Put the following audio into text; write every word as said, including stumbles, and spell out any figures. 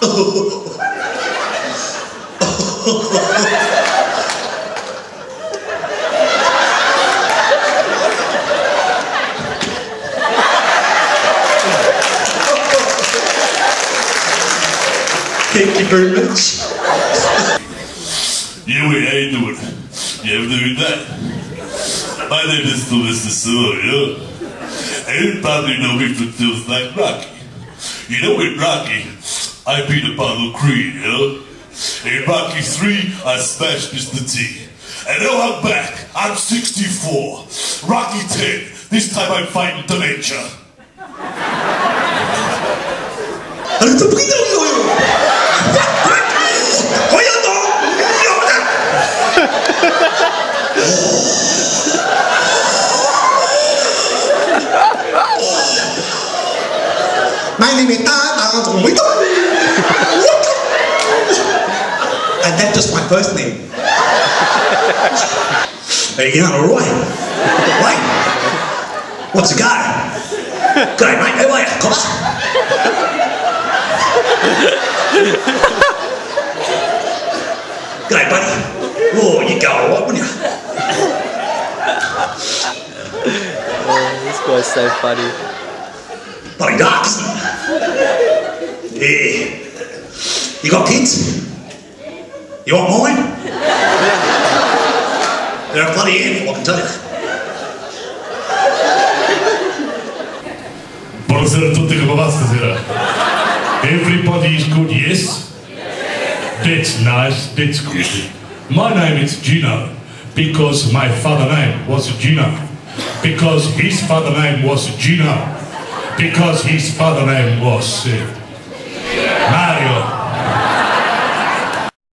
Thank you very much. Yeah, wait, how you doing? You have doing that? My name is Mister Silvio. And probably know me from things like Rocky. You know, in Rocky, I beat Apollo Creed, you know? In Rocky three, I smashed Mister T. And now I'm back. I'm sixty-four. Rocky ten. This time I'm fighting dementia. My name is and that's just my first name. Hey, you're not all right. Right? What's a guy? Guy, mate. Hey, wait, come on. Guy, buddy. Oh, you got all right, wouldn't you? Oh, this guy's so funny. Buddy Docs. Yeah. You got kids? You want mine? They're a bloody animal, I can tell you. Buonasera a tutti, come va stasera? Everybody is good, yes? That's nice, that's good. My name is Gino, because my father name was Gino. Because his father name was Gino. Because his father name was... Uh,